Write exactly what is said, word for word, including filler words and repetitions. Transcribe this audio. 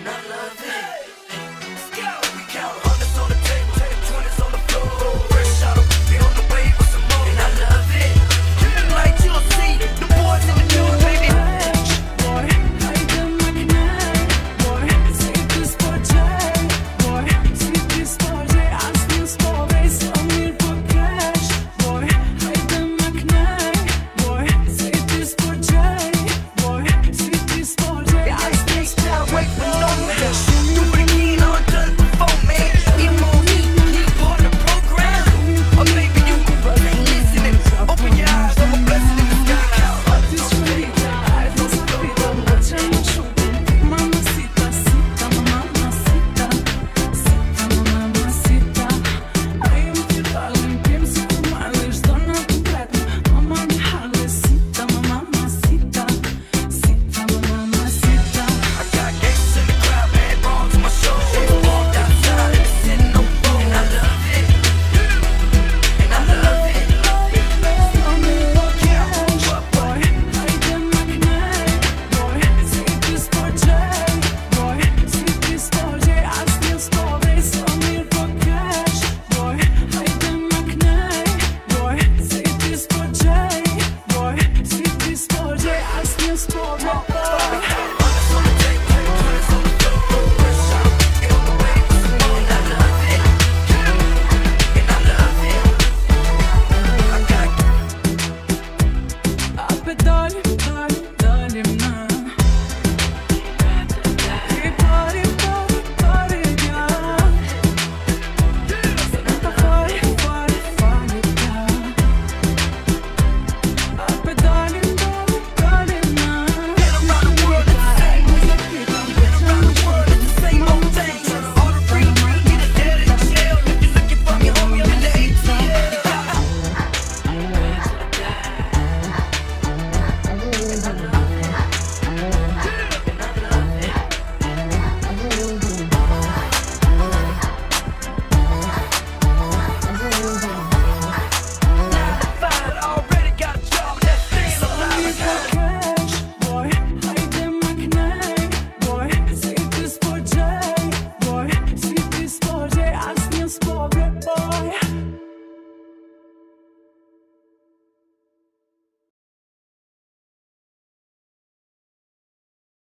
Another